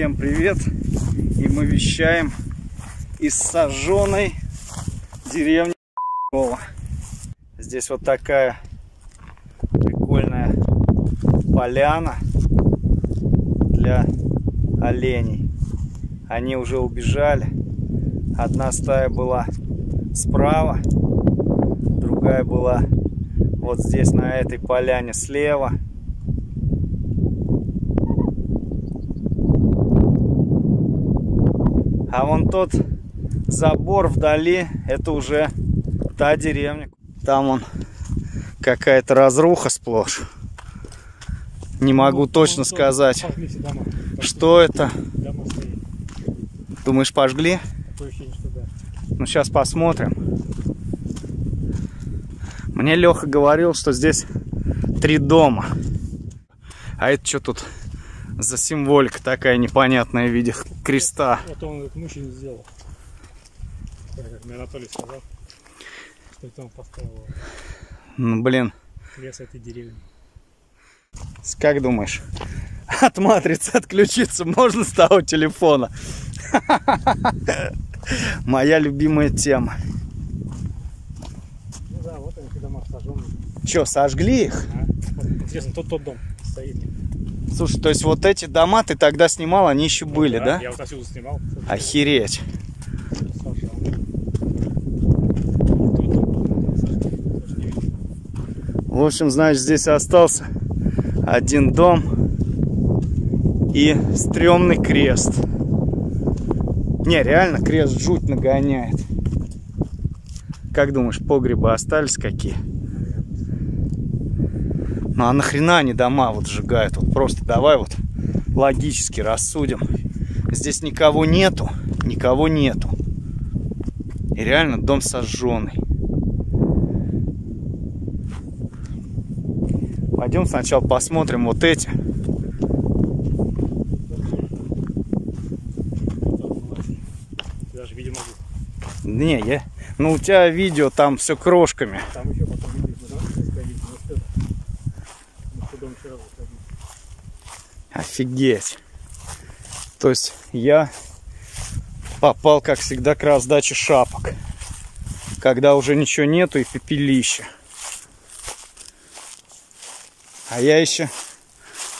Всем привет! И мы вещаем из сожженной деревни. Здесь вот такая прикольная поляна для оленей. Они уже убежали. Одна стая была справа, другая была вот здесь, на этой поляне слева. А вон тот забор вдали, это уже та деревня. Там вон какая-то разруха сплошь. Не могу точно сказать, что это. Думаешь, пожгли? Ну, сейчас посмотрим. Мне Леха говорил, что здесь 3 дома. А это что тут за символика такая непонятная в виде креста? Это он к мужчине сделал. Как мне Анатолий сказал, что это он поставил. Ну, блин. Лес этой деревни. Как думаешь, от матрицы отключиться можно с того телефона? Моя любимая тема. Ну да, вот они, когда мы сожжем. Че, сожгли их? Интересно, тот дом стоит. Слушай, то есть вот эти дома ты тогда снимал, они еще были, да? Я вот отсюда снимал. Охереть. В общем, значит, здесь остался 1 дом и стрёмный крест. Не, реально, крест жуть нагоняет. Как думаешь, погребы остались какие? Ну а нахрена они дома вот сжигают? Вот просто давай вот логически рассудим. Здесь никого нету, никого нету. И реально дом сожженный. Пойдем сначала посмотрим вот эти. Даже видео могу. Не, я. Ну у тебя видео там все крошками. Там еще потом видно. Офигеть. То есть я попал, как всегда, к раздаче шапок. Когда уже ничего нету и пепелище. А я еще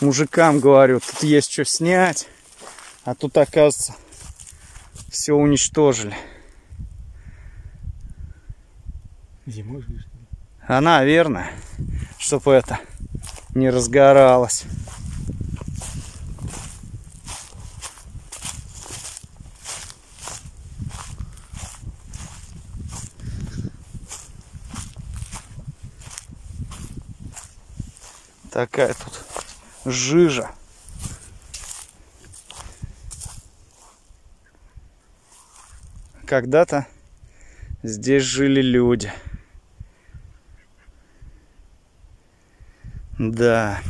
мужикам говорю, тут есть что снять, а тут, оказывается, все уничтожили. Зимой жгли, что ли? А, наверное, чтобы это не разгоралось. Такая тут жижа. Когда-то здесь жили люди. Да.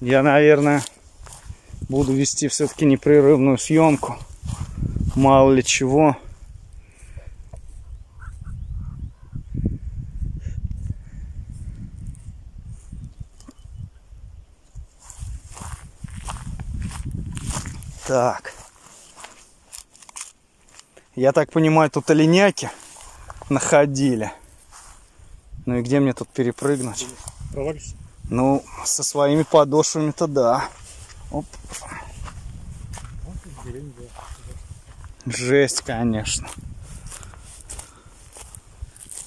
Я, наверное, буду вести все-таки непрерывную съемку. Мало ли чего. Так, я так понимаю, тут оленяки находили. Ну и где мне тут перепрыгнуть? Провалишься? Ну, со своими подошвами-то да. Оп. Жесть, конечно.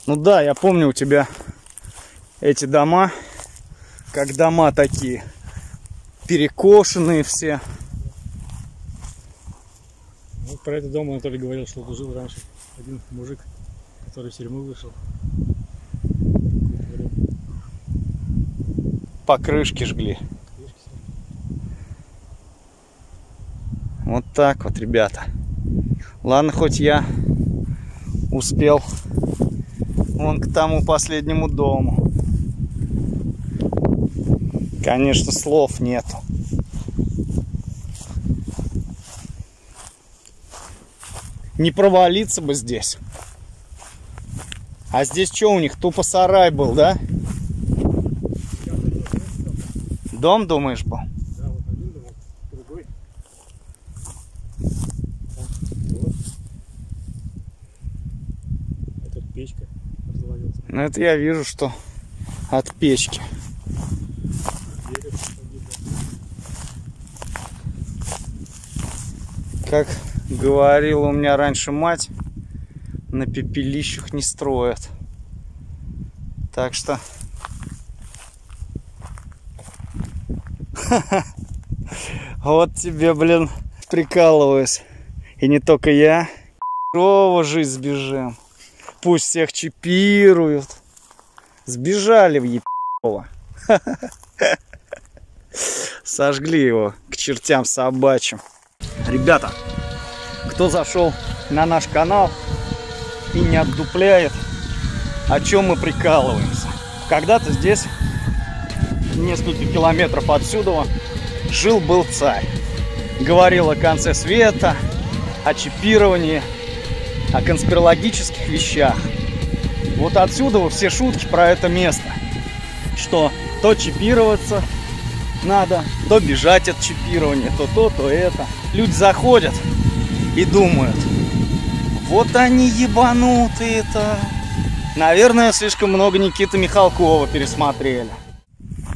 Ну да, я помню у тебя эти дома, как дома такие перекошенные все. Про этот дом Анатолий говорил, что тут жил раньше один мужик, который в тюрьму вышел. Покрышки жгли. Вот так вот, ребята. Ладно, хоть я успел вон к тому последнему дому. Конечно, слов нету. Не провалиться бы здесь. А здесь что у них? Тупо сарай был, да? Дом, думаешь, был? Да, вот один дом, другой. Вот. Это печка развалилась. Ну это я вижу, что от печки. Как говорила у меня раньше мать, на пепелищах не строят. Так что... Вот тебе, блин, прикалываюсь. И не только я. Херово жизнь сбежим. Пусть всех чипируют. Сбежали в ебаного. Сожгли его к чертям собачьим. Ребята, кто зашел на наш канал и не отдупляет, о чем мы прикалываемся. Когда-то здесь, несколько километров отсюда, жил-был царь. Говорил о конце света, о чипировании, о конспирологических вещах. Вот отсюда все шутки про это место. Что то чипироваться надо, то бежать от чипирования, то это. Люди заходят и думают, вот они ебанутые-то. Наверное, слишком много Никиты Михалкова пересмотрели.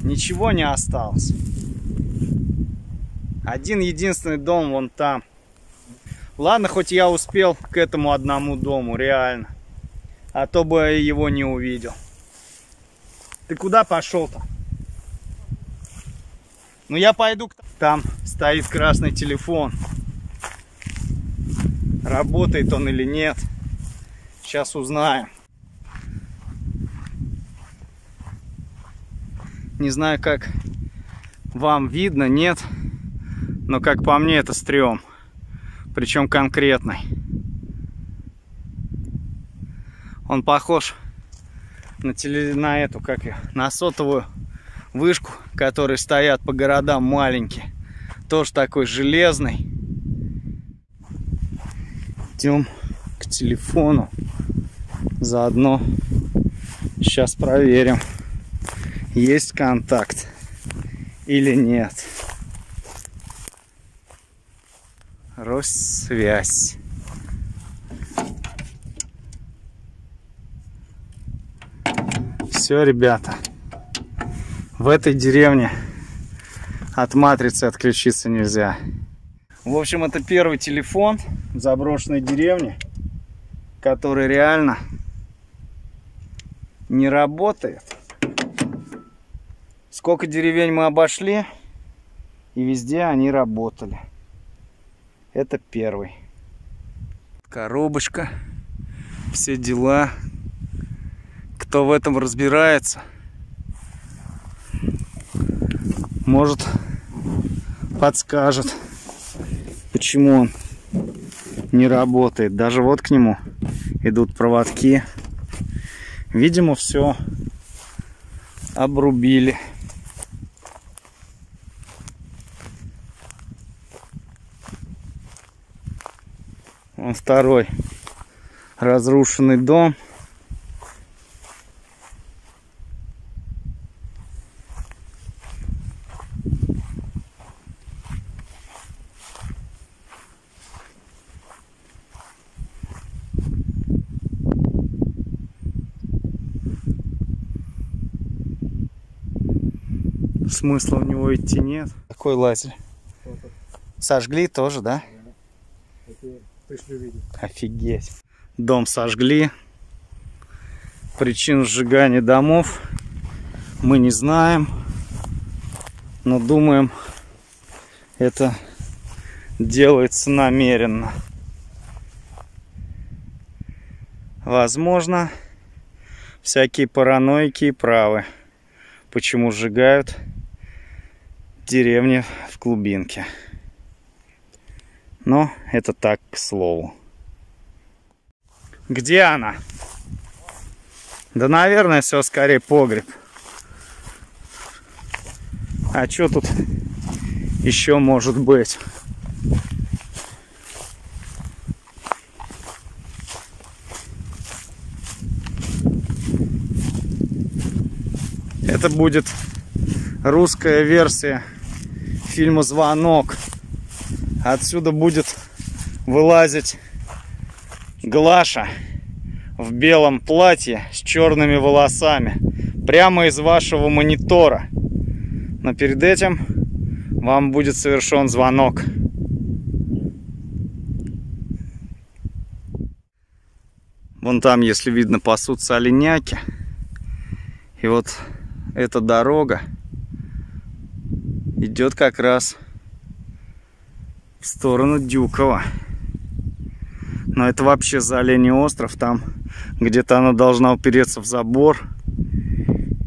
Ничего не осталось. Один единственный дом вон там. Ладно, хоть я успел к этому одному дому, реально. А то бы я его не увидел. Ты куда пошел-то? Ну я пойду к... Там стоит красный телефон. Работает он или нет? Сейчас узнаем. Не знаю, как вам видно, нет, но как по мне это стрём, причем конкретный. Он похож на эту, как ее, на сотовую вышку, которые стоят по городам маленькие, тоже такой железный. Идем к телефону, заодно сейчас проверим. Есть контакт или нет. Россвязь. Все, ребята. В этой деревне от матрицы отключиться нельзя. В общем, это первый телефон в заброшенной деревне, который реально не работает. Сколько деревень мы обошли, и везде они работали. Это первый. Коробочка, все дела. Кто в этом разбирается, может подскажет, почему он не работает. Даже вот к нему идут проводки. Видимо, все обрубили. Вон второй разрушенный дом. Смысла у него идти нет. Какой лазер? Сожгли тоже, да? Офигеть. Дом сожгли. Причин сжигания домов мы не знаем. Но думаем, это делается намеренно. Возможно, всякие параноики и правы. Почему сжигают деревни в глубинке? Но это так, к слову. Где она? Да, наверное, все скорее погреб. А что тут еще может быть? Это будет русская версия фильма «Звонок». Отсюда будет вылазить Глаша в белом платье с черными волосами. Прямо из вашего монитора. Но перед этим вам будет совершен звонок. Вон там, если видно, пасутся оленяки. И вот эта дорога идет как раз в сторону Дюкова. Но это вообще за Оленей остров. Там где-то она должна упереться в забор.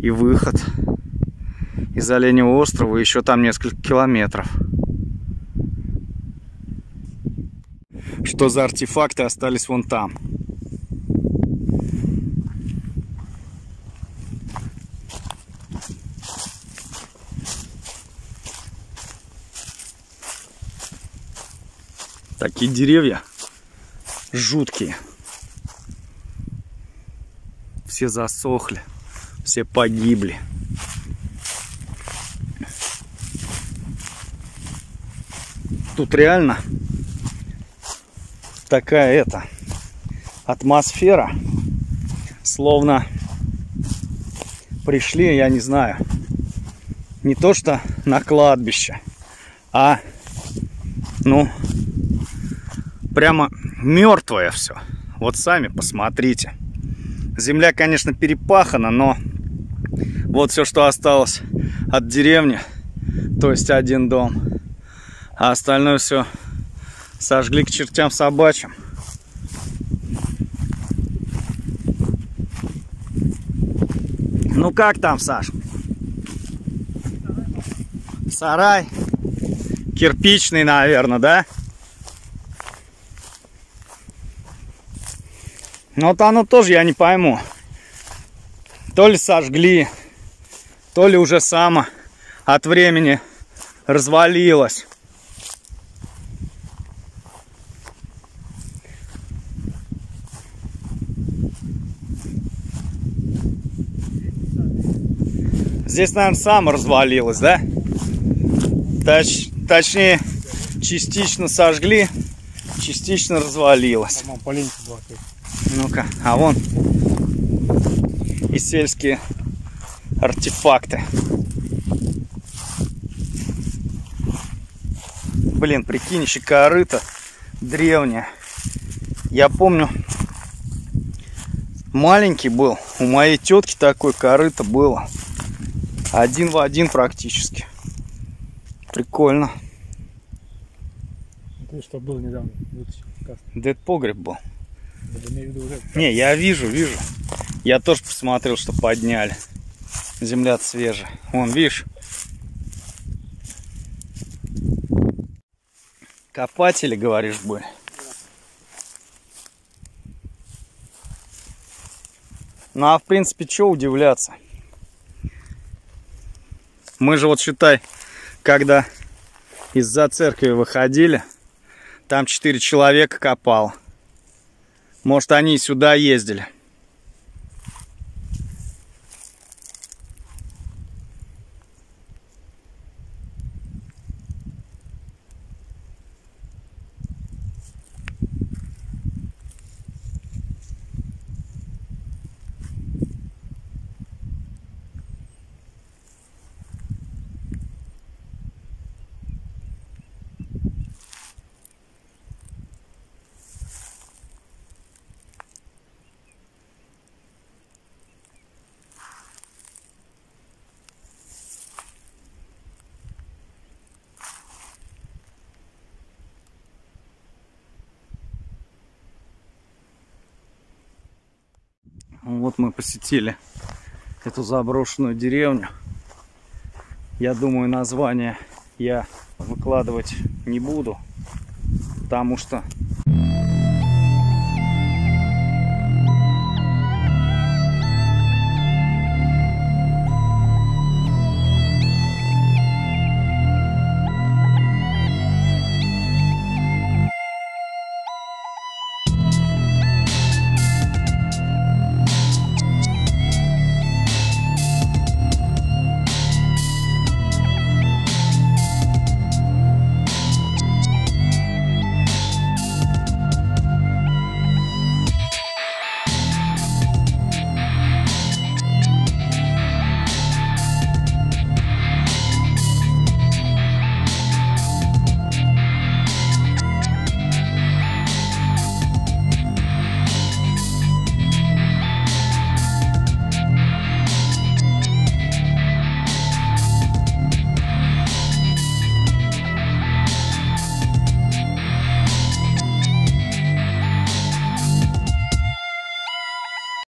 И выход из Оленьего острова. Еще там несколько километров. Что за артефакты остались вон там? Такие деревья жуткие. Все засохли. Все погибли. Тут реально такая атмосфера. Словно пришли, я не знаю, не то что на кладбище, а прямо мертвое все. Вот сами посмотрите. Земля, конечно, перепахана, но вот все, что осталось от деревни, то есть один дом, а остальное все сожгли к чертям собачьим. Ну как там, Саш? Сарай кирпичный, наверное, да? Но вот оно тоже, я не пойму. То ли сожгли, то ли уже само от времени развалилось. Здесь, наверное, само развалилось, да? Точнее, частично сожгли, частично развалилось. Ну-ка, а вон и сельские артефакты. Блин, прикинь, еще корыто древняя. Я помню, маленький был, у моей тетки такое корыто было. Один в один практически. Прикольно. Ты что, был недавно? Да это погреб был. Не, я вижу. Я тоже посмотрел, что подняли. Земля свежая. Вон, видишь? Копатели, говоришь, были? Ну, а в принципе, чего удивляться? Мы же вот, считай, когда из-за церкви выходили, там 4 человека копало. Может, они сюда ездили. Вот мы посетили эту заброшенную деревню. Я думаю, название я выкладывать не буду, потому что